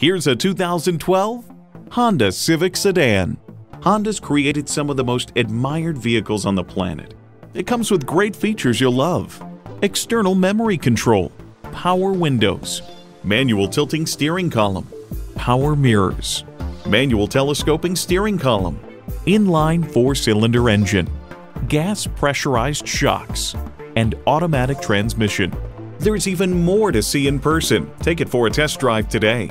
Here's a 2012 Honda Civic Sedan. Honda's created some of the most admired vehicles on the planet. It comes with great features you'll love. External memory control, power windows, manual tilting steering column, power mirrors, manual telescoping steering column, inline four-cylinder engine, gas pressurized shocks, and automatic transmission. There's even more to see in person. Take it for a test drive today.